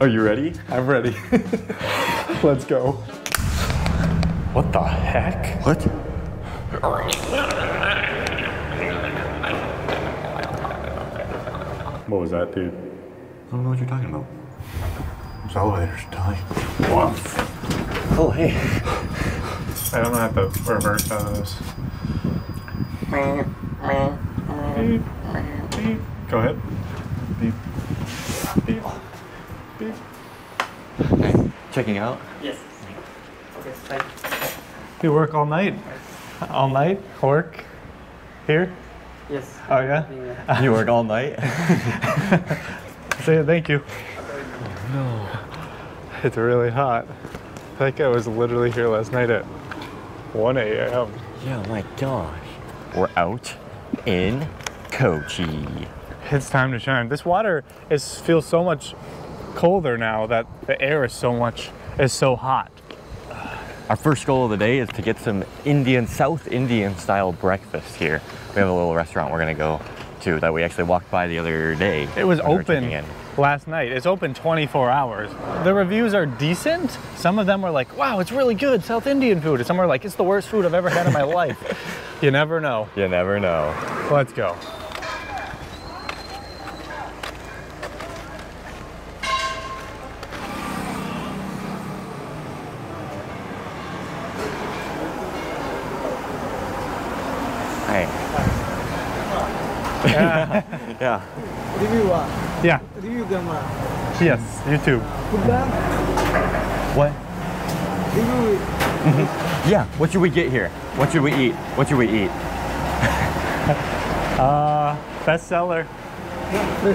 Are you ready? I'm ready. Let's go. What the heck? What? What was that, dude? I don't know what you're talking about. Those elevators die. Wow. Oh, hey. I don't know how to reverse out of this. Beep. Beep. Go ahead. Beep. Beep. Beep. Okay. Checking out? Yes. Okay, thanks. You work all night? All night? Work? Here? Yes. Oh, yeah? Yeah. You work all night? Say thank you. Oh, no. It's really hot. That guy was literally here last night at 1 a.m. Yeah, my gosh. We're out in Kochi. It's time to shine. This water feels so much colder now that the air is so hot. Our first goal of the day is to get some Indian, South Indian style breakfast here. We have a little restaurant we're gonna go to that we actually walked by the other day. It was open last night. It's open 24 hours. The reviews are decent. Some of them were like, wow, it's really good South Indian food. And some are like, it's the worst food I've ever had in my life. You never know. You never know. Let's go. Yeah. Review what? Yeah. Review them. Yes, YouTube. What? Review it. Yeah, what should we get here? What should we eat? What should we eat? Best seller. Yeah,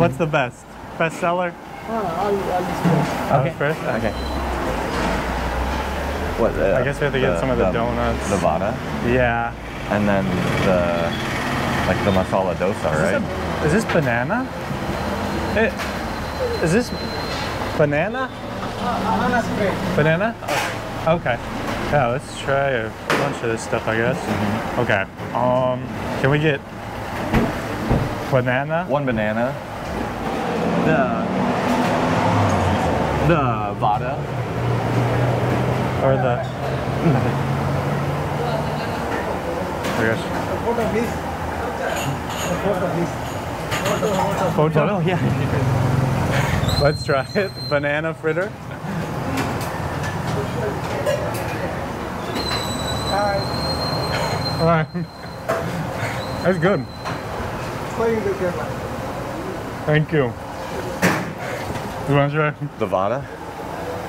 what's the best? Best seller? I'll just first. Okay. What? I guess we have to get some of the donuts. The vada? Yeah. And then the... like the masala dosa, right? Is this banana? Is this banana? Banana? Okay. Yeah, let's try a bunch of this stuff, I guess. Mm-hmm. Okay. Can we get banana? One banana. The vada. Or the... I guess. Photo, yeah. Let's try it. Banana fritter. All right. That's good. Thank you. You want to try the vada?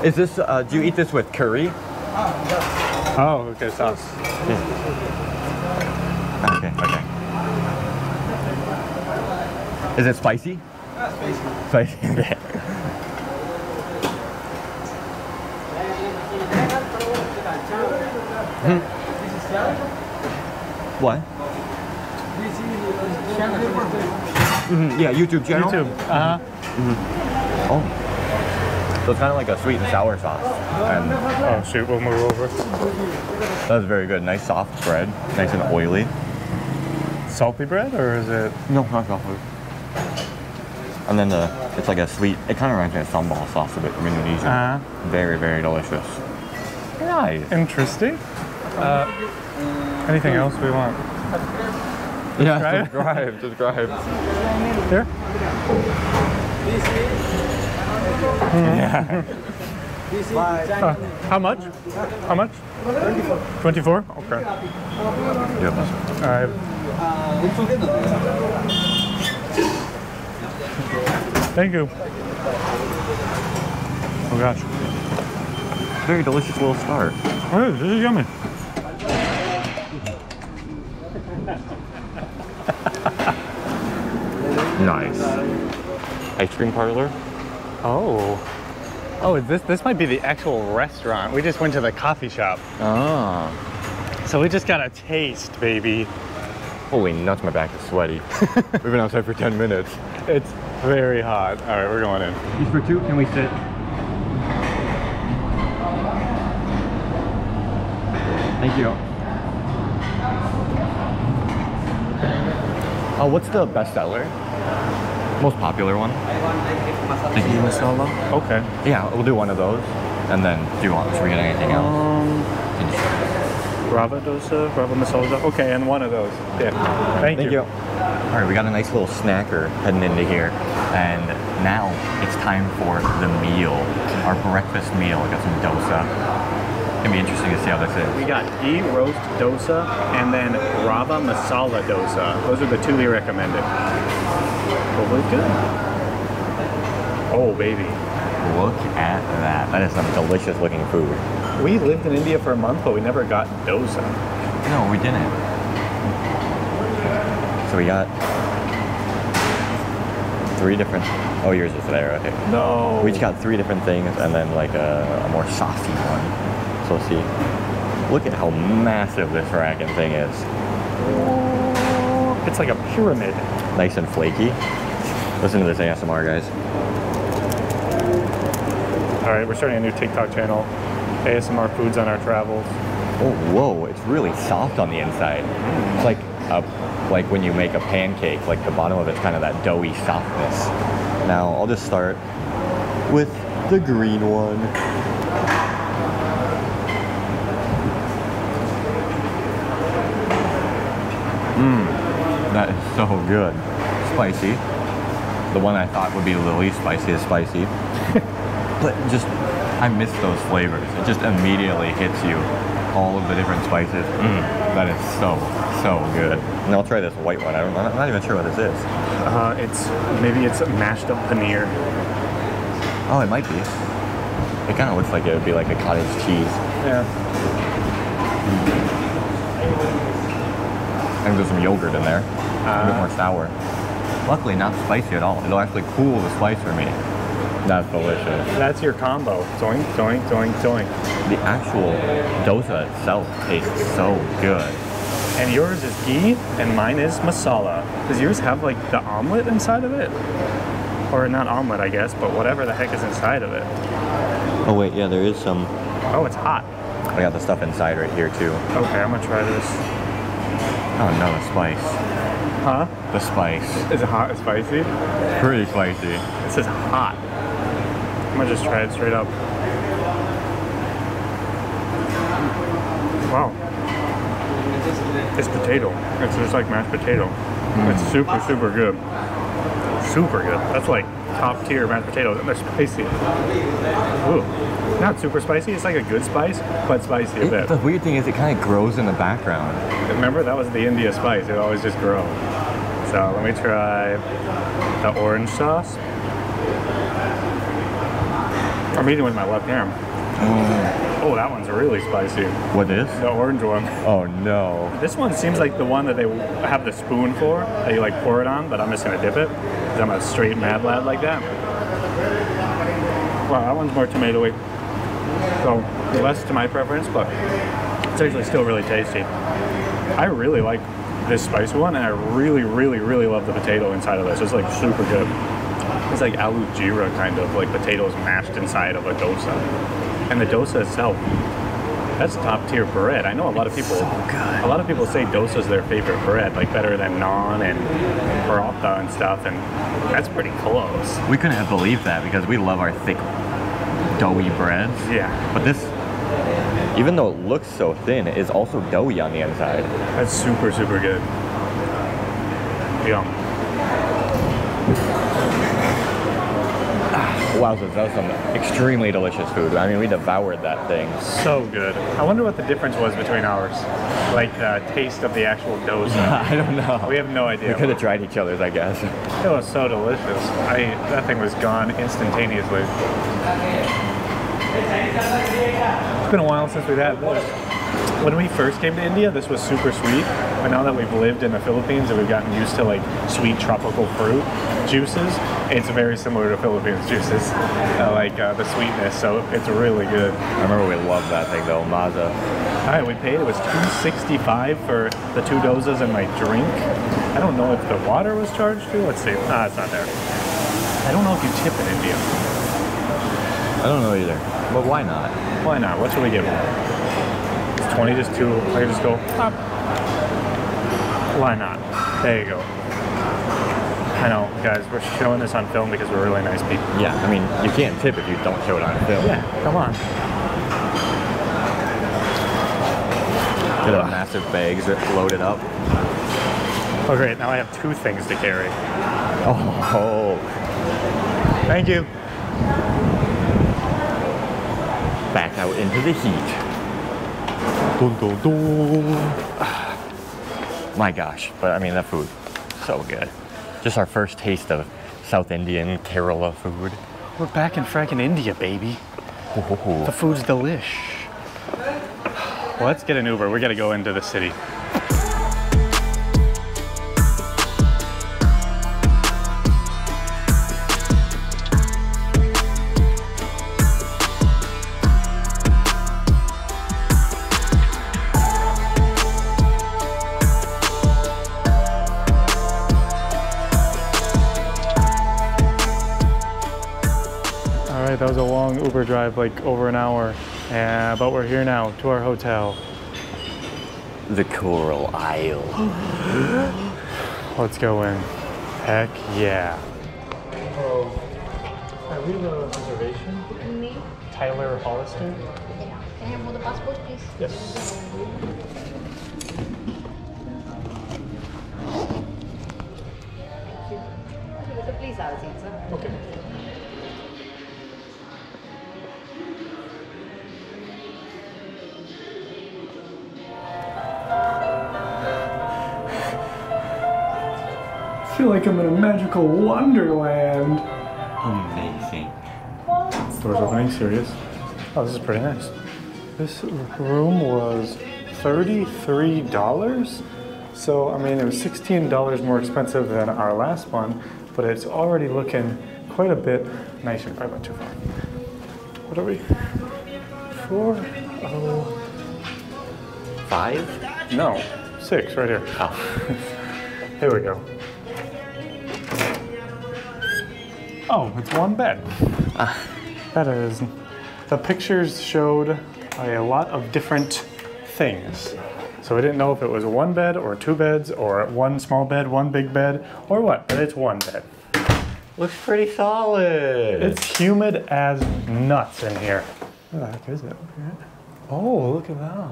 Is this? Do you eat this with curry? Oh, okay, sauce. Yeah. Okay. Is it spicy? Spicy. Yeah. Hmm. What? Mm-hmm. Yeah, YouTube channel. YouTube. Uh huh. Mm-hmm. Oh. So it's kind of like a sweet and sour sauce. And oh shoot, we'll move over. That was very good. Nice soft bread. Nice and oily. Salty bread, or is it? No, not salty. And then it's like a sweet, it kind of reminds me of sambal sauce a bit from Indonesia. Very, very delicious. Nice. Interesting. Anything else we want? Yeah, subscribe. Here? Yeah. How much? How much? 24? Okay. Yep. All right. Thank you. Oh gosh. Very delicious little start. Oh, this is yummy. Nice. Ice cream parlor. Oh. Oh, this might be the actual restaurant. We just went to the coffee shop. Ah. So we just got a taste, baby. Holy nuts, my back is sweaty. We've been outside for 10 minutes. It's very hot. All right, we're going in. These for two, can we sit? Thank you. What's the best seller? Most popular one? The ghee masala. Okay. Yeah, we'll do one of those. And then, do you want to get anything else? Rava dosa, Rava masala dosa. Okay, and one of those. Yeah. Thank you. All right, we got a nice little snacker heading into here. And now it's time for the meal. Our breakfast meal. We got some dosa. It's gonna be interesting to see how this is. We got ghee roast dosa and then Rava masala dosa. Those are the two we recommended. Probably good. Oh baby, look at that. That is some delicious looking food. We lived in India for a month, but we never got dosa. No, we didn't. So we got three different. Oh, yours is there. Okay. No. We just got three different things and then like a more saucy one. So see, look at how massive this ramen thing is. It's like a pyramid. Nice and flaky. Listen to this ASMR, guys. All right, we're starting a new TikTok channel. ASMR foods on our travels. Oh, whoa, it's really soft on the inside. It's like when you make a pancake, like the bottom of it's kind of that doughy softness. Now, I'll just start with the green one. That is so good. Spicy. The one I thought would be the least spicy is spicy. But just, I miss those flavors. It just immediately hits you. All of the different spices. That is so, so good. And I'll try this white one. I'm not even sure what this is. Maybe it's mashed up paneer. Oh, it might be. It kind of looks like it would be like a cottage cheese. Yeah. I think there's some yogurt in there, a bit more sour. Luckily, not spicy at all. It'll actually cool the spice for me. That's delicious. That's your combo. Zoink, zoink, zoink, zoink. The actual dosa itself tastes so good. And yours is ghee, and mine is masala. Does yours have like the omelet inside of it? Or not omelet, I guess, but whatever the heck is inside of it. Oh wait, yeah, there is some. Oh, it's hot. I got the stuff inside right here too. Okay, I'm gonna try this. Oh no, the spice. Huh? The spice. Is it hot and spicy? Pretty spicy. It says hot. I'm gonna just try it straight up. Wow. It's potato. It's just like mashed potato. It's super, super good. Super good. That's like top tier mashed potatoes. They're spicy. Ooh. Not super spicy, it's like a good spice, but spicy a bit. The weird thing is it kind of grows in the background. Remember, that was the India spice. It always just grows. So let me try the orange sauce. I'm eating with my left hand. Oh, that one's really spicy. What is? The orange one. Oh no. This one seems like the one that they have the spoon for, that you like pour it on, but I'm just gonna dip it, because I'm a straight mad lad like that. Wow, that one's more tomatoey. So less to my preference, but it's actually still really tasty. I really like this spicy one, and I really, really, really love the potato inside of this. It's like super good. It's like aloo jeera kind of, like potatoes mashed inside of a dosa. And the dosa itself, that's top tier bread. I know a lot of people say dosa is their favorite bread, like better than naan and paratha and stuff, and that's pretty close. We couldn't have believed that because we love our thick doughy breads. Yeah. But this, even though it looks so thin, is also doughy on the inside. That's super, super good. Yum. Wow, so that was some extremely delicious food. I mean, we devoured that thing. So good. I wonder what the difference was between ours. Like the taste of the actual dosa. I don't know. We have no idea. We could have tried each other's, I guess. It was so delicious. That thing was gone instantaneously. It's been a while since we've had this. When we first came to India, this was super sweet, but now that we've lived in the Philippines and we've gotten used to like sweet tropical fruit juices, it's very similar to Philippines juices, the sweetness, so it's really good. I remember we loved that thing though, Maza. All right, we paid, it was $2.65 for the two dosas and my drink. I don't know if the water was charged too. Let's see, it's not there. I don't know if you tip in India. I don't know either, but why not? Why not? What should we give them? 20, just two. I can just go, pop. Why not? There you go. I know, guys, we're showing this on film because we're really nice people. Yeah, I mean, you can't tip if you don't show it on film. Yeah, come on. Look at the massive bags that loaded up. Oh great, now I have two things to carry. Oh. Thank you. Back out into the heat. Dun, dun, dun. My gosh, but I mean, that food, so good. Just our first taste of South Indian, Kerala food. We're back in frackin' India, baby. Oh. The food's delish. Well, let's get an Uber. We gotta go into the city. That was a long Uber drive, like over an hour, but we're here now to our hotel. The Coral Isle. Let's go in. Heck yeah. Oh, are we on a reservation? Me. Tyler Hollister? Yeah. Can I have all the passports, please? Yes. So please have a seat, sir. Okay. I feel like I'm in a magical wonderland. Amazing. Doors opening, serious. Oh, this is pretty nice. This room was $33. So, I mean, it was $16 more expensive than our last one, but it's already looking quite a bit nicer. I went too far. What are we? 405? No, 6, right here. Oh. Here we go. Oh, it's one bed. That is, the pictures showed a lot of different things. So I didn't know if it was one bed or two beds or one small bed, one big bed, or what, but it's one bed. Looks pretty solid. It's humid as nuts in here. What the heck is it? Oh, look at that.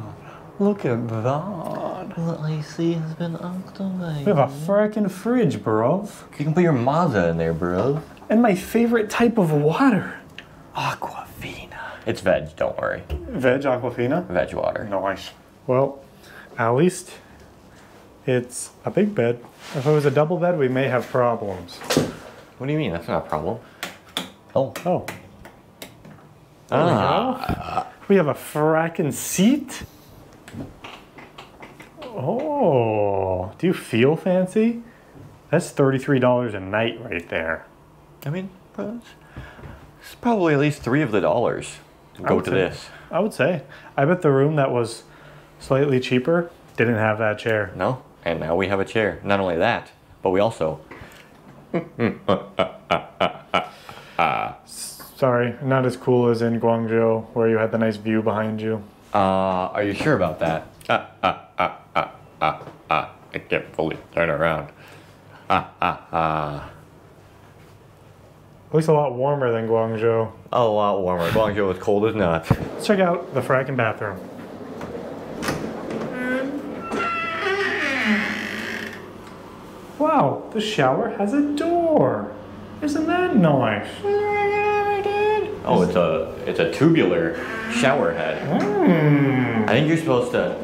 Look at that. The AC has been activated. We have a frickin' fridge, bro. You can put your Maza in there, bro. And my favorite type of water, Aquafina. It's veg, don't worry. Veg Aquafina? Veg water. Nice. Well, at least it's a big bed. If it was a double bed, we may have problems. What do you mean? That's not a problem. Oh. Oh. We have a frackin' seat. Oh. Do you feel fancy? That's $33 a night right there. I mean, it's probably at least $3 of the dollars go to this. I would say. I bet the room that was slightly cheaper didn't have that chair. No, and now we have a chair. Not only that, but we also... Sorry, not as cool as in Guangzhou, where you had the nice view behind you. Are you sure about that? I can't fully turn around. At least a lot warmer than Guangzhou. A lot warmer. Guangzhou was cold as nuts. Let's check out the fracking bathroom. Wow, the shower has a door. Isn't that nice? Oh, it's a tubular shower head. I think you're supposed to.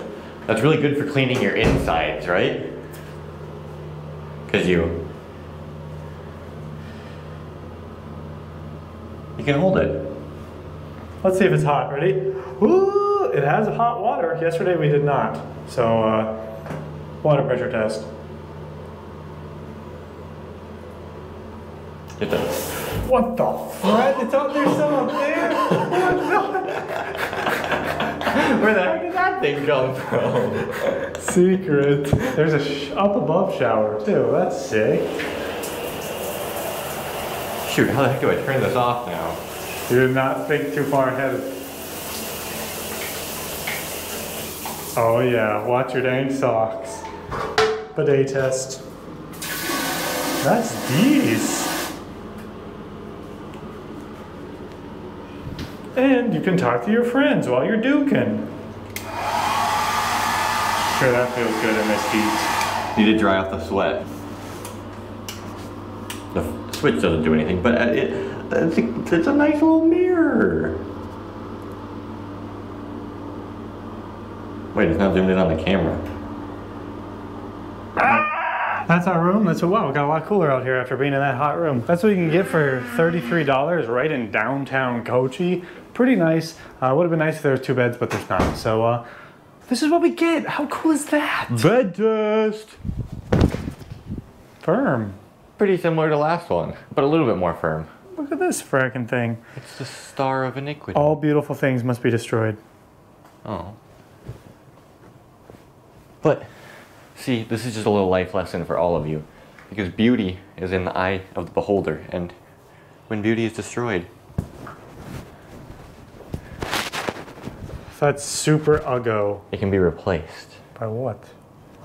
That's really good for cleaning your insides, right? Because you can hold it. Let's see if it's hot. Ready? Ooh, it has hot water. Yesterday we did not. So, water pressure test. It does. What the fuck? It's out there, so up there. Where the heck did that thing come from? Secret. There's a up above shower too. That's sick. Shoot, how the heck do I turn this off now? You did not think too far ahead. Oh yeah, watch your dang socks. Bidet test. That's these. And you can talk to your friends while you're duking. Sure, that feels good in this heat. Need to dry off the sweat. The switch doesn't do anything, but it's a nice little mirror. Wait, it's not zoomed in on the camera. That's our room. That's wow, it got a lot cooler out here after being in that hot room. That's what you can get for $33 right in downtown Kochi. Pretty nice. Would have been nice if there was two beds, but there's not. So this is what we get. How cool is that? Bed dust. Firm. Pretty similar to last one, but a little bit more firm. Look at this fracking thing. It's the star of iniquity. All beautiful things must be destroyed. Oh. But, see, this is just a little life lesson for all of you. Because beauty is in the eye of the beholder, and when beauty is destroyed... That's super uggo. It can be replaced. By what?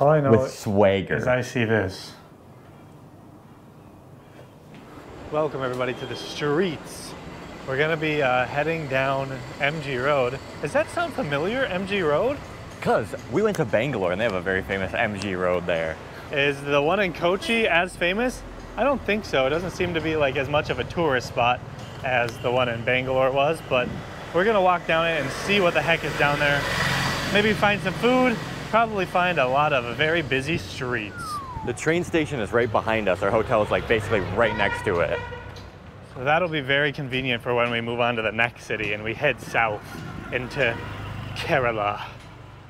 All I know with swagger. Is I see this. Welcome everybody to the streets. We're gonna be heading down MG Road. Does that sound familiar, MG Road? Because we went to Bangalore and they have a very famous MG Road there. Is the one in Kochi as famous? I don't think so. It doesn't seem to be like as much of a tourist spot as the one in Bangalore was, but we're gonna walk down it and see what the heck is down there. Maybe find some food, probably find a lot of very busy streets. The train station is right behind us. Our hotel is like basically right next to it. So that'll be very convenient for when we move on to the next city and we head south into Kerala.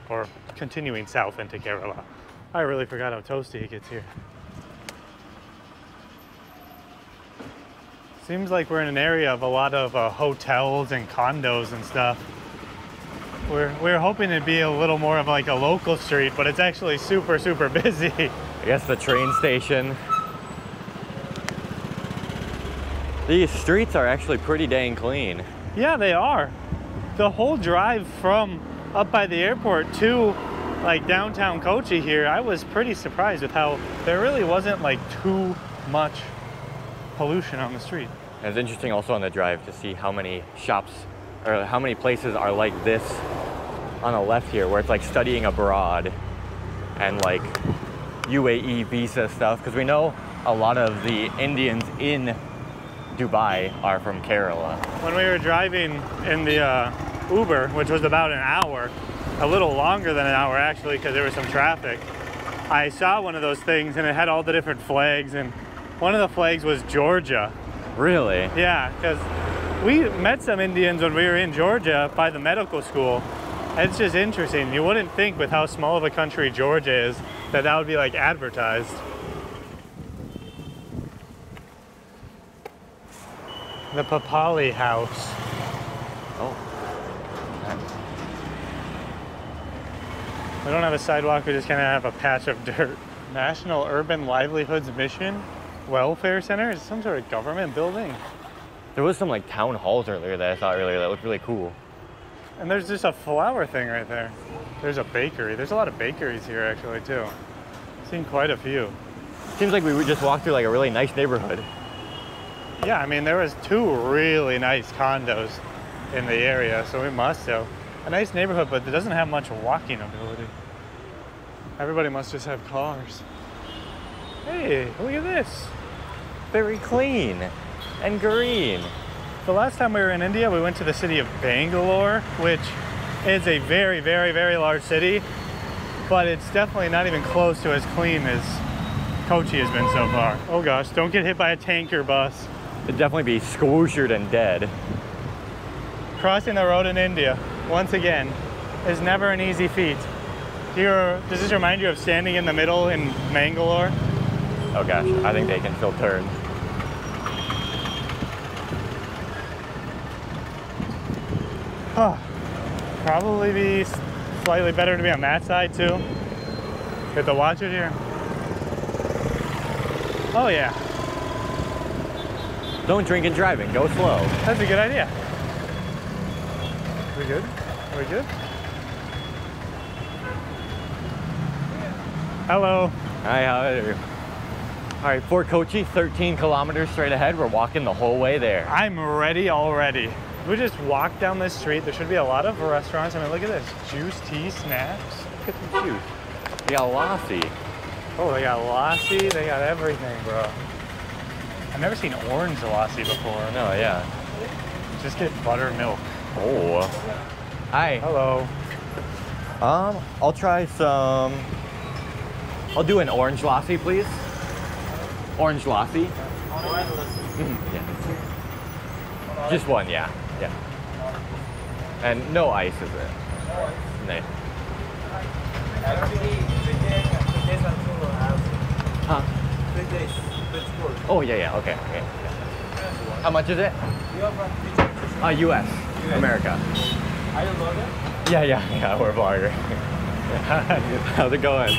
Or continuing south into Kerala. I really forgot how toasty it gets here. Seems like we're in an area of a lot of hotels and condos and stuff. We're hoping it'd be a little more of like a local street, but it's actually super, super busy. I guess the train station. These streets are actually pretty dang clean. Yeah, they are. The whole drive from up by the airport to like downtown Kochi here, I was pretty surprised with how there really wasn't like too much pollution on the street. And it's interesting also on the drive to see how many shops or how many places are like this on the left here where it's like studying abroad and like UAE visa stuff, because we know a lot of the Indians in Dubai are from Kerala. When we were driving in the Uber, which was about an hour, a little longer than an hour actually because there was some traffic, I saw one of those things and it had all the different flags, and one of the flags was Georgia. Really? Yeah, because we met some Indians when we were in Georgia by the medical school. It's just interesting. You wouldn't think with how small of a country Georgia is that that would be like advertised. The Papali House. Oh. We don't have a sidewalk, we just kind of have a patch of dirt. National Urban Livelihoods Mission Welfare Center? Is some sort of government building? There was some like town halls earlier that I saw earlier that looked really cool. And there's just a flower thing right there. There's a bakery. There's a lot of bakeries here actually too. I've seen quite a few. Seems like we just walked through like a really nice neighborhood. Yeah, I mean there was two really nice condos in the area, so we must have. A nice neighborhood, but it doesn't have much walking ability. Everybody must just have cars. Hey, look at this. Very clean and green. The last time we were in India, we went to the city of Bangalore, which is a very, very, very large city, but it's definitely not even close to as clean as Kochi has been so far. Oh gosh, don't get hit by a tanker bus. It'd definitely be squooshed and dead. Crossing the road in India, once again, is never an easy feat. Does this remind you of standing in the middle in Mangalore? Oh gosh, I think they can still turn. Oh, probably be slightly better to be on that side too. Get to watch it here. Oh yeah. Don't drink and drive and go slow. That's a good idea. We good? Are we good? Hello. Hi, how are you? All right, Fort Kochi, 13 kilometers straight ahead. We're walking the whole way there. I'm ready already. We just walk down this street. There should be a lot of restaurants. I mean, look at this. Juice, tea, snacks. Look at the juice. They got Lassi. Oh, they got Lassi. They got everything, bro. I've never seen orange Lassi before. No, yeah. Just get buttermilk. Oh. Hi. Hello. I'll try some... I'll do an orange Lassi, please. Orange Lassi. Yeah. Just one, yeah. Yeah. And no ice, is it? Nice. Huh? Oh, yeah, yeah, okay. Okay. How much is it? US. America. Are you a vlogger? Yeah, yeah, yeah, we're a vlogger. How's it going?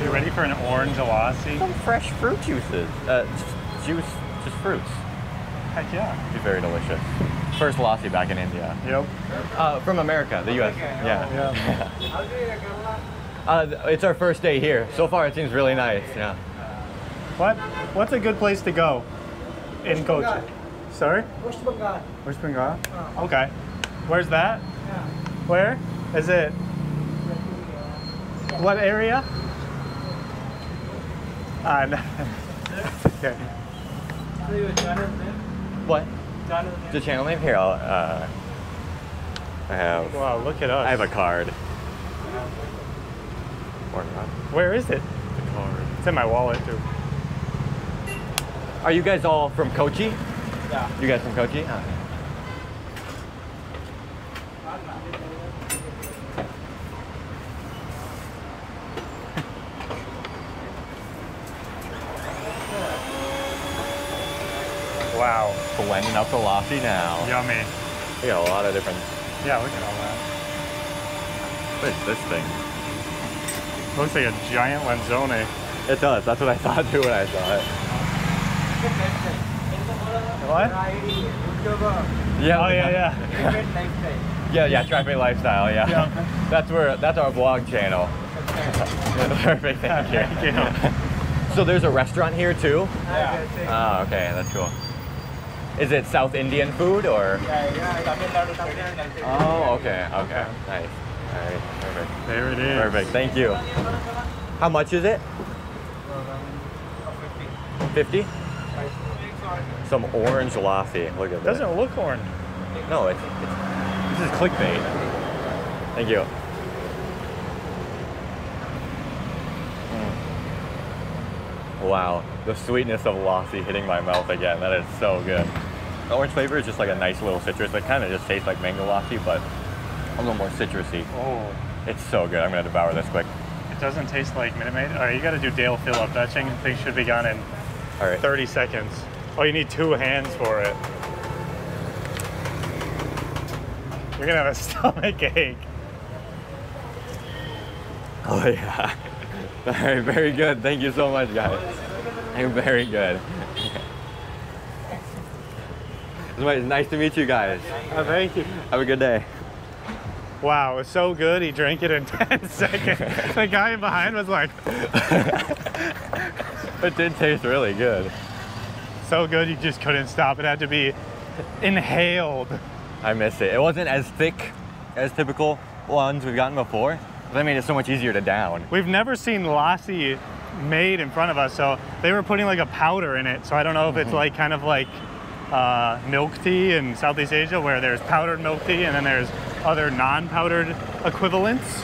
Are you ready for an orange Lassi? Some fresh fruit juices. Just fruits. Heck yeah. It'd be very delicious. First Lassi back in India. Yep. From America, the US. Yeah. Yeah. It's our first day here. So far, it seems really nice. Yeah. What's a good place to go in Kochi? Sorry? West Bengal. Okay. Where's that? Yeah. Where is it? What area? No. Okay. What? The channel name here. I have. Wow! Look at us. I have a card. Or not. Where is it? The card. It's in my wallet too. Are you guys all from Kochi? Yeah. You guys from Kochi? Huh? Wow. Blending up the Lassi now. Yummy. We got a lot of different. Yeah, look at all that. What is this thing? Looks like a giant lanzone. It does. That's what I thought too when I saw it. What? Yeah. Oh yeah, yeah. Yeah, TriFate Lifestyle. Yeah. Yeah. That's our vlog channel. Perfect. Thank you. Thank you. So there's a restaurant here too. Yeah. Oh, okay. That's cool. Is it South Indian food or? Yeah. Oh, okay. Okay. Nice. All right, perfect. There it is. Perfect, thank you. How much is it? 50? Some orange Lassi. Look at that. Doesn't look orange. No, it's this is clickbait. Thank you. Wow, the sweetness of Lassi hitting my mouth again. That is so good. The orange flavor is just like a nice little citrus. It kind of just tastes like mango Lassi, but a little more citrusy. Oh. It's so good. I'm going to devour this quick. It doesn't taste like Minute Maid. All right, you got to do Dale fill up. That thing should be gone in 30 seconds. Oh, you need two hands for it. You're going to have a stomach ache. Oh, yeah. All right, very good. Thank you so much, guys. You're very good. It's nice to meet you guys. Oh, thank you. Have a good day. Wow, it's so good, he drank it in 10 seconds. The guy behind was like... It did taste really good. So good, you just couldn't stop. It had to be inhaled. I miss it. It wasn't as thick as typical ones we've gotten before. That made it so much easier to down. We've never seen Lassi made in front of us, so they were putting like a powder in it. So I don't know if it's like kind of like milk tea in Southeast Asia, where there's powdered milk tea and then there's other non-powdered equivalents.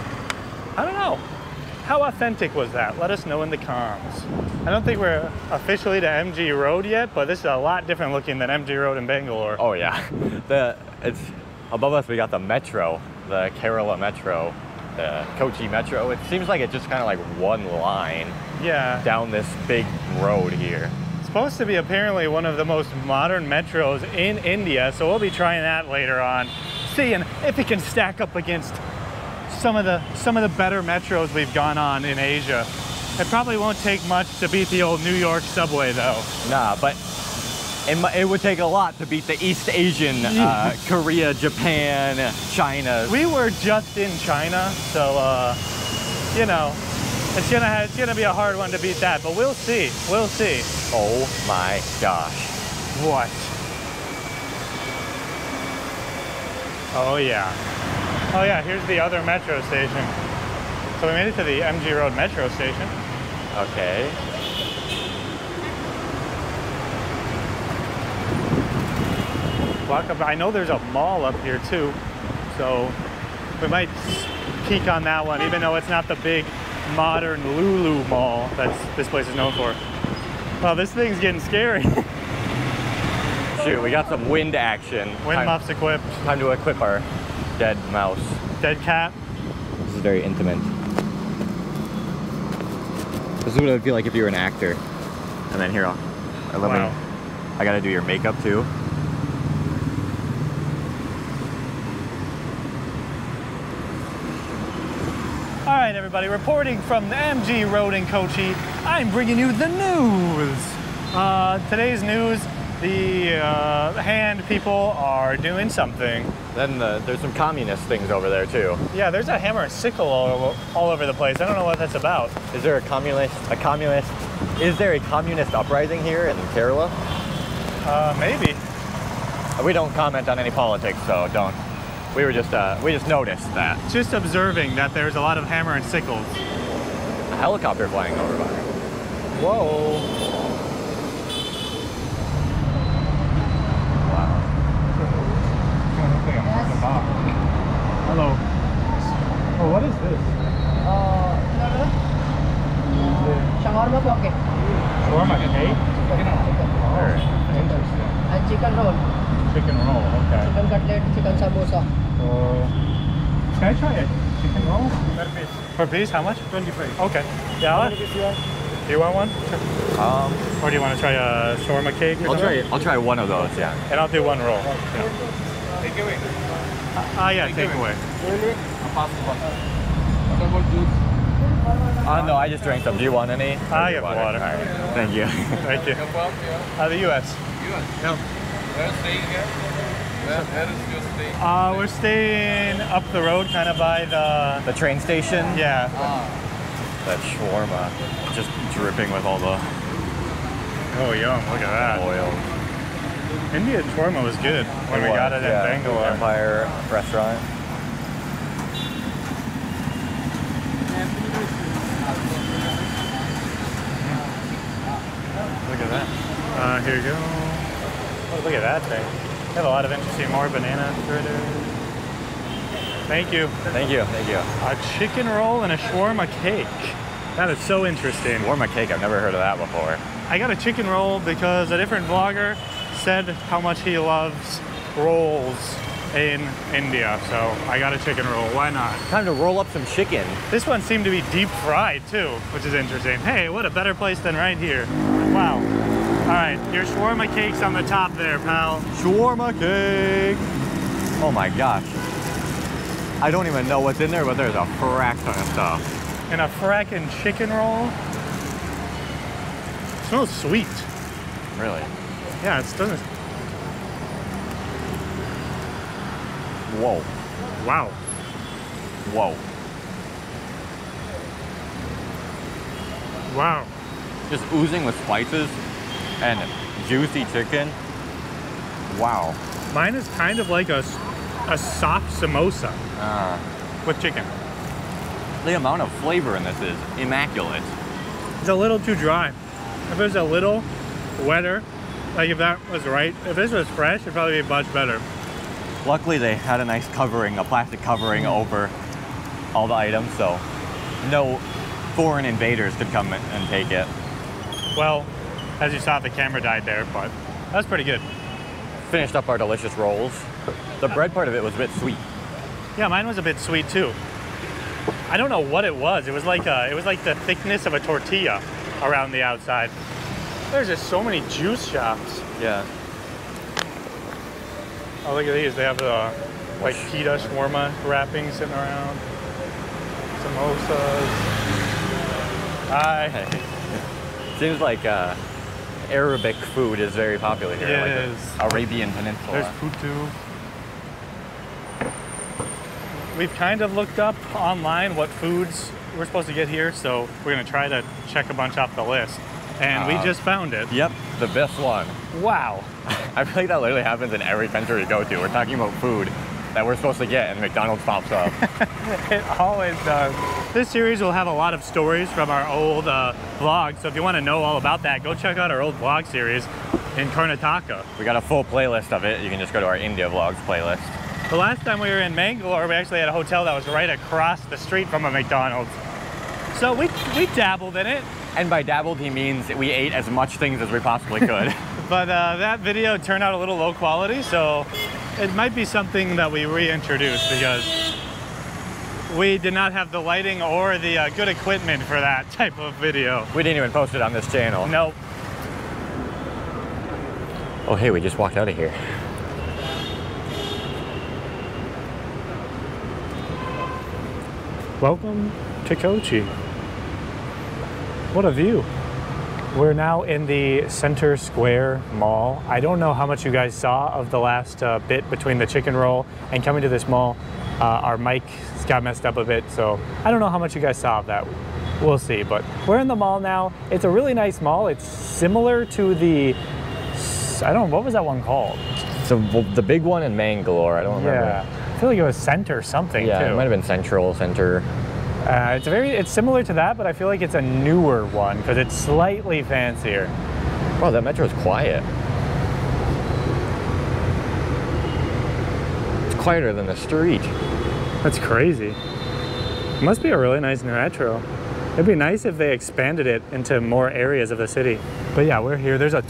I don't know. How authentic was that? Let us know in the comments. I don't think we're officially to MG Road yet, but this is a lot different looking than MG Road in Bangalore. Oh yeah. It's above us. We got the metro, the Kerala metro, the Kochi metro. It seems like it's just kind of like one line. Yeah. Down this big road here. It's supposed to be apparently one of the most modern metros in India, so we'll be trying that later on. And if it can stack up against some of the better metros we've gone on in Asia. It probably won't take much to beat the old New York subway though. Nah, but It would take a lot to beat the East Asian, Korea, Japan, China. We were just in China, so you know, it's gonna be a hard one to beat that. But we'll see. We'll see. Oh my gosh! What? Oh yeah. Oh yeah. Here's the other metro station. So we made it to the MG Road metro station. Okay. I know there's a mall up here too, so we might peek on that one, even though it's not the big modern Lulu mall that this place is known for. Wow, this thing's getting scary. Shoot, we got some wind action. Wind muffs equipped. Time to equip our dead mouse. Dead cat. This is very intimate. This is what it would feel like if you were an actor. And then here, I gotta do your makeup too. Alright everybody, reporting from the MG Road in Kochi, I'm bringing you the news! Today's news, the hand people are doing something. Then there's some communist things over there too. Yeah, there's a hammer and sickle all over the place. I don't know what that's about. Is there a communist uprising here in Kerala? Maybe. We don't comment on any politics, so don't. We were just, we just noticed that. Just observing that there's a lot of hammer and sickles. A helicopter flying over by. Whoa. Wow. Hello. Oh, what is this? Shawarma pocket. Shawarma cake? Very interesting. And chicken roll. Chicken roll, okay. Chicken cutlet, chicken samosa. Can I try it? Chicken roll? Per piece. Per piece, how much? 25. Okay. Yeah. Do you want one? Sure. Or do you want to try a shawarma cake or something? I'll try one of those, yeah. And I'll do one roll. Yeah. Take away. Yeah, take away. Really? No, I just drank some. Do you want any? I have water. All right. Thank you. Thank you. The U.S. U.S. No. Where are you staying here? Where is your stay? We're staying up the road, kind of by the train station. Yeah. That shawarma, just dripping with all the... Oh, yum. Look at that. Oil. Indian shawarma was good when we got it in Bangalore. Empire restaurant. Look at that. Here you go. Look at that thing. They have a lot of interesting more banana fritters. Thank you. Thank you. Thank you. A chicken roll and a shawarma cake. That is so interesting. Shawarma cake, I've never heard of that before. I got a chicken roll because a different vlogger said how much he loves rolls in India. So I got a chicken roll. Why not? Time to roll up some chicken. This one seemed to be deep fried too, which is interesting. Hey, what a better place than right here. Wow. All right, your shawarma cake's on the top there, pal. Shawarma cake! Oh my gosh. I don't even know what's in there, but there's a frack ton of stuff. And a frackin' chicken roll? It smells sweet. Really? Yeah, it doesn't... Whoa. Wow. Whoa. Wow. Just oozing with spices. And juicy chicken. Wow. Mine is kind of like a soft samosa with chicken. The amount of flavor in this is immaculate. It's a little too dry. If it was a little wetter, like if that was right, if this was fresh, it'd probably be much better. Luckily they had a nice covering, a plastic covering over all the items, so no foreign invaders could come and take it. Well, as you saw, the camera died there, but that's pretty good. Finished up our delicious rolls. The bread part of it was a bit sweet. Yeah, mine was a bit sweet too. I don't know what it was. It was like the thickness of a tortilla around the outside. There's just so many juice shops. Yeah. Oh, look at these. They have the like pita shawarma wrapping sitting around. Samosas. Hi. Seems like Arabic food is very popular here. Yes. Like Arabian Peninsula. There's putu. We've kind of looked up online what foods we're supposed to get here, so we're going to try to check a bunch off the list. And we just found it. Yep, the best one. Wow. I feel like that literally happens in every country we go to. We're talking about food that we're supposed to get and McDonald's pops up. It always does. This series will have a lot of stories from our old vlogs, so if you want to know all about that, go check out our old vlog series in Karnataka. We got a full playlist of it. You can just go to our India vlogs playlist. The last time we were in Mangalore, we actually had a hotel that was right across the street from a McDonald's. So we dabbled in it. And by dabbled, he means we ate as much things as we possibly could. But that video turned out a little low quality, so it might be something that we reintroduce because we did not have the lighting or the good equipment for that type of video. We didn't even post it on this channel. Nope. Oh, hey, we just walked out of here. Welcome to Kochi. What a view. We're now in the Center Square Mall. I don't know how much you guys saw of the last bit between the chicken roll and coming to this mall. Our mic got messed up a bit, so I don't know how much you guys saw of that. We'll see, but we're in the mall now. It's a really nice mall. It's similar to the, I don't know, what was that one called? So the big one in Mangalore, I don't remember. Yeah, I feel like it was Center something too. Yeah, it might have been Central, Center. It's similar to that, but I feel like it's a newer one because it's slightly fancier. Wow, that metro's quiet. It's quieter than the street. That's crazy. It must be a really nice new metro. It'd be nice if they expanded it into more areas of the city. But yeah, we're here. There's a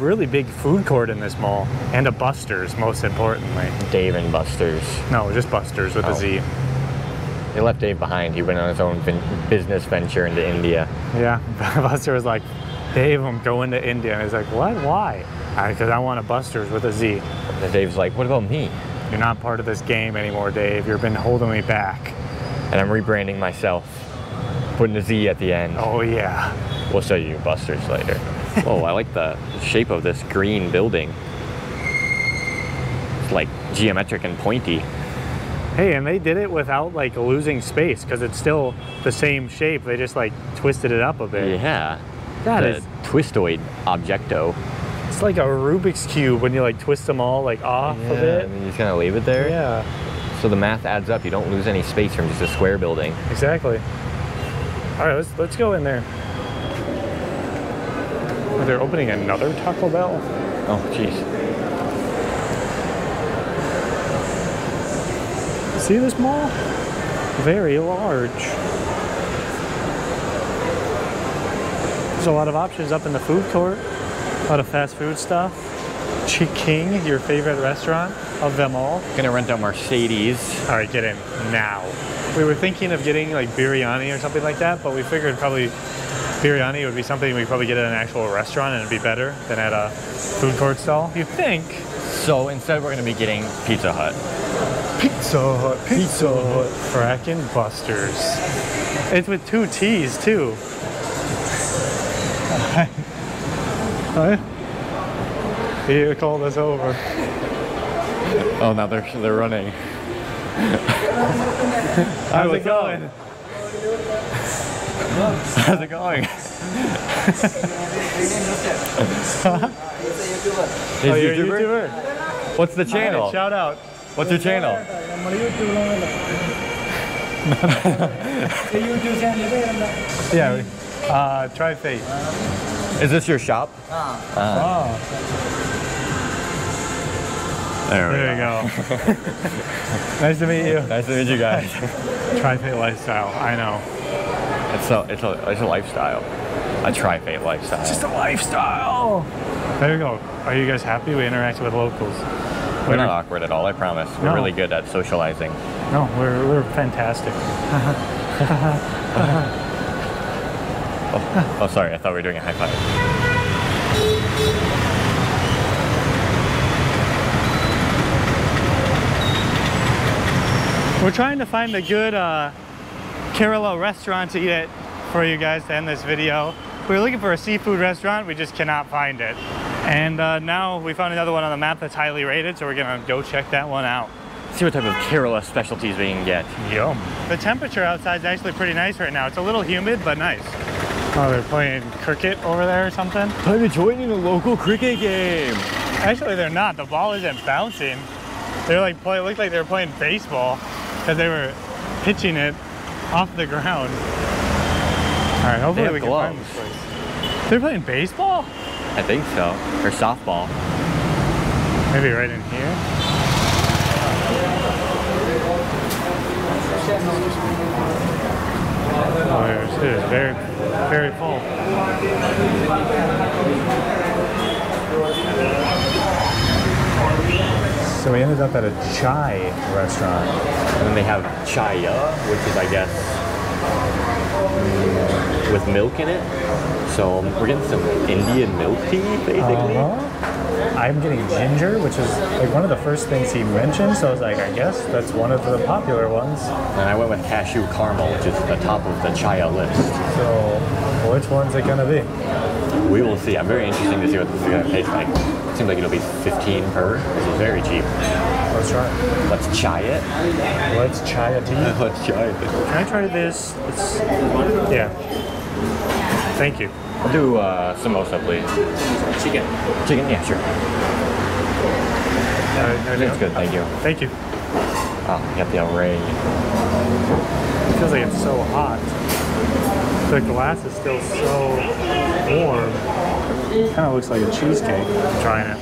really big food court in this mall and a Buster's, most importantly. Dave and Buster's. No, just Buster's with a Z. They left Dave behind. He went on his own business venture into India. Yeah, Buster was like, Dave, I'm going to India. And he's like, what? Why? Because I want a Buster's with a Z. And Dave's like, what about me? You're not part of this game anymore, Dave. You've been holding me back. And I'm rebranding myself, putting a Z at the end. Oh, yeah. We'll show you Buster's later. Oh, I like the shape of this green building. It's like geometric and pointy. Hey, and they did it without like losing space because it's still the same shape. They just like twisted it up a bit. Yeah. That is twistoid objecto. It's like a Rubik's Cube when you like twist them all like off a bit. And you just kind of leave it there. Yeah. So the math adds up. You don't lose any space from just a square building. Exactly. All right, let's go in there. Oh, they're opening another Taco Bell. Oh, jeez. See this mall? Very large. There's a lot of options up in the food court. A lot of fast food stuff. Chi King, your favorite restaurant of them all. Gonna rent a Mercedes. All right, get in now. We were thinking of getting like biryani or something like that, but we figured probably biryani would be something we probably get at an actual restaurant and it'd be better than at a food court stall. You think? So instead, we're gonna be getting Pizza Hut. Pizza Hut, Pizza Hut, Frackin' Buster's. It's with 2 T's too. Hi. You called us over. Oh, now they're running. How's it going? How's it going? Oh, you're a YouTuber? What's the channel? Right, shout out. What's your channel? Yeah, Tri Fate. Is this your shop? There we go. Nice to meet you. Nice to meet you guys. Tri Fate Lifestyle, I know. It's a lifestyle. A Tri Fate Lifestyle. It's just a lifestyle. There you go. Are you guys happy we interacted with locals? We're not awkward at all, I promise. We're really good at socializing. No, we're fantastic. Oh, sorry, I thought we were doing a high five. We're trying to find a good Kerala restaurant to eat at for you guys to end this video. We were looking for a seafood restaurant, we just cannot find it. And now we found another one on the map that's highly rated, so we're gonna go check that one out. See what type of Kerala specialties we can get. Yum. The temperature outside is actually pretty nice right now. It's a little humid, but nice. Oh, they're playing cricket over there or something? Time to join in the local cricket game. Actually, they're not. The ball isn't bouncing. They're like it looked like they were playing baseball because they were pitching it off the ground. All right, hopefully we can find this place. They're playing baseball? I think so. Or softball. Maybe right in here. Oh, it is very, very full. So we ended up at a chai restaurant. And then they have Chaiya, which is, I guess, with milk in it. So we're getting some Indian milk tea, basically. I'm getting ginger, which is like one of the first things he mentioned, so I was like, I guess that's one of the popular ones. And I went with cashew caramel, which is the top of the Chaiya list. So, which one's it gonna be? We will see. I'm very interested to see what this is gonna taste like. It seems like it'll be $15 per, which is very cheap. Let's try it. Let's Chaiya it. Let's Chaiya tea. Let's Chaiya it. Can I try this? It's... Yeah. Thank you. I'll do samosa, please. Chicken. Chicken? Yeah, sure. That's good, thank you. Thank you. Oh, you got the array. It feels like it's so hot. The glass is still so warm. It kind of looks like a cheesecake. I'm trying it.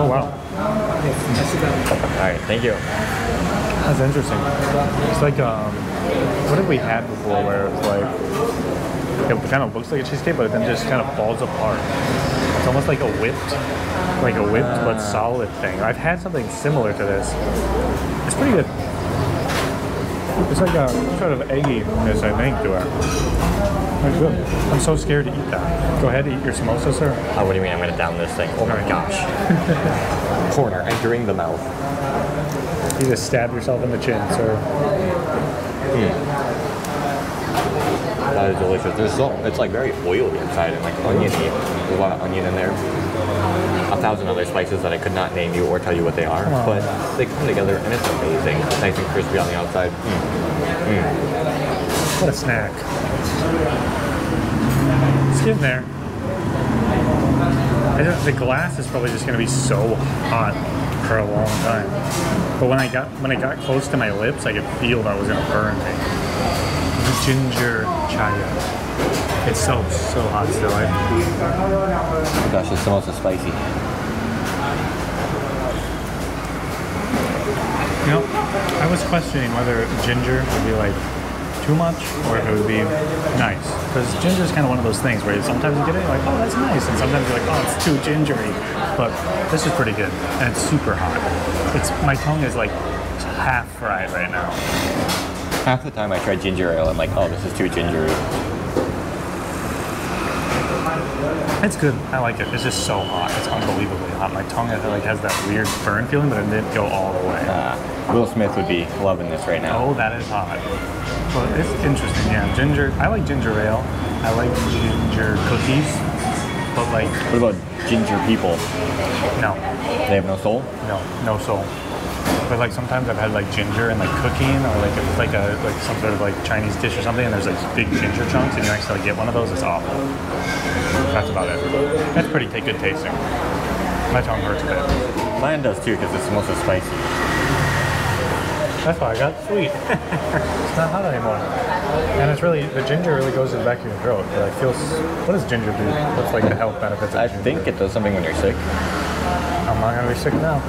Oh, wow. Alright, thank you. That's interesting. It's like, what have we had before where it's like, it kind of looks like a cheesecake, but it then just kind of falls apart. It's almost like a whipped but solid thing. I've had something similar to this. It's pretty good. It's like a sort of egginess, I think, to it. That's good. I'm so scared to eat that. Go ahead, eat your samosa, sir. Oh, what do you mean? I'm going to down this thing. Oh my gosh. Corner entering the mouth. You just stabbed yourself in the chin, sir. That is delicious. There's so, it's like very oily inside and like oniony. There's a lot of onion in there. 1,000 other spices that I could not name you or tell you what they are, but they come together and it's amazing. It's nice and crispy on the outside. What a snack. It's getting there. I don't, the glass is probably just going to be so hot for a long time. But when I got close to my lips, I could feel that was going to burn me. The ginger Chaiya. It's so hot still. Right? Oh my gosh, it's almost so spicy. You know, I was questioning whether ginger would be like too much or if it would be nice, because ginger is kind of one of those things where sometimes you get it like, oh, that's nice, and sometimes you're like, oh, it's too gingery. But this is pretty good and it's super hot. It's, my tongue is like half fried right now. Half the time I try ginger ale, I'm like, oh, this is too gingery. It's good. I like it. It's just so hot. It's unbelievably hot. My tongue like has that weird burn feeling, but it didn't go all the way. Will Smith would be loving this right now. Oh, that is hot. Well, it's interesting, yeah. Ginger, I like ginger ale. I like ginger cookies, but like... What about ginger people? No. They have no soul? No, no soul. But like sometimes I've had like ginger and like cooking, or like if it's like a some sort of like Chinese dish or something, and there's like big ginger chunks, and you actually get one of those, it's awful. That's about it. That's pretty good tasting. My tongue hurts a bit. Mine does too, because it's mostly spicy. That's why I got sweet. It's not hot anymore, and it's really, the ginger really goes to the back of your throat. It like feels. What does ginger do? What's like the health benefits? Of ginger? I think it does something when you're sick. I'm not gonna be sick now.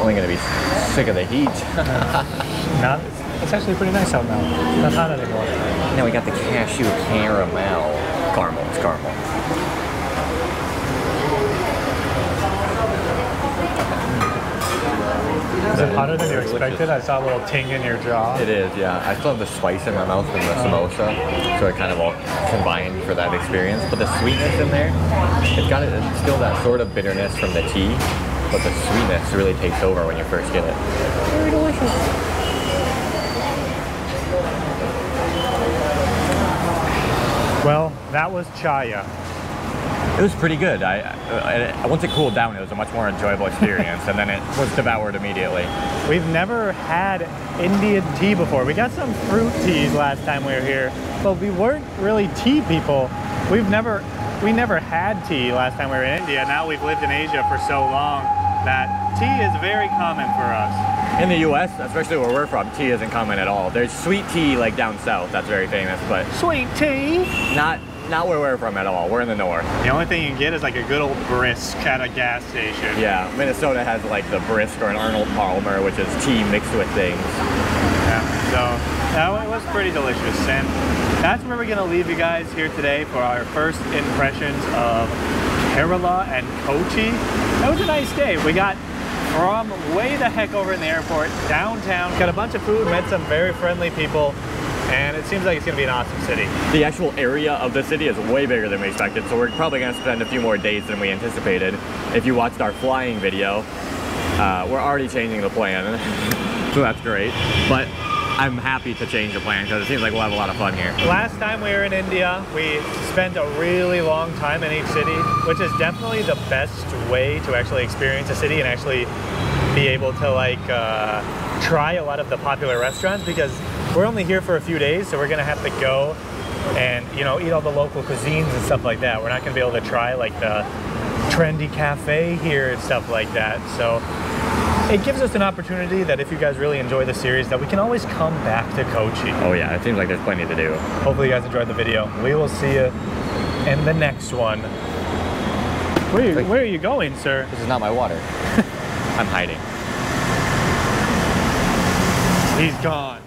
Only gonna be sick of the heat. Not. It's actually pretty nice out now. It's not hot anymore. Now we got the cashew caramel. Caramel. It's caramel. Is it hot? hotter than you expected. I saw a little ting in your jaw. It is, yeah. I still have the spice in my mouth from the samosa, so it kind of all combined for that experience. But the sweetness in there, it's got it's still that sort of bitterness from the tea, but the sweetness really takes over when you first get it. Very delicious. Well, that was Chaiya. It was pretty good. Once it cooled down, it was a much more enjoyable experience, and then it was devoured immediately. We've never had Indian tea before. We got some fruit teas last time we were here, but we weren't really tea people. We never had tea last time we were in India. Now we've lived in Asia for so long that tea is very common for us. In the U.S., especially where we're from, tea isn't common at all. There's sweet tea like down south, that's very famous, but... Sweet tea? Not where we're from at all. We're in the north. The only thing you can get is like a good old brisk at a gas station. Yeah, Minnesota has like the brisk or an Arnold Palmer, which is tea mixed with things. Yeah, so that was pretty delicious, and that's where we're going to leave you guys here today for our first impressions of Kerala and Kochi. That was a nice day. We got... from way the heck over in the airport, downtown, got a bunch of food, met some very friendly people, and it seems like it's gonna be an awesome city. The actual area of the city is way bigger than we expected, so we're probably gonna spend a few more days than we anticipated. If you watched our flying video, we're already changing the plan, so that's great. But I'm happy to change the plan because it seems like we'll have a lot of fun here. Last time we were in India, we spent a really long time in each city, which is definitely the best way to actually experience a city and actually be able to like try a lot of the popular restaurants, because we're only here for a few days, so we're gonna have to go and, you know, eat all the local cuisines and stuff like that. We're not gonna be able to try like the trendy cafe here and stuff like that. So it gives us an opportunity that if you guys really enjoy the series, that we can always come back to Kochi. Oh yeah, it seems like there's plenty to do. Hopefully you guys enjoyed the video. We will see you in the next one. Where are you going, sir? This is not my water. I'm hiding. He's gone.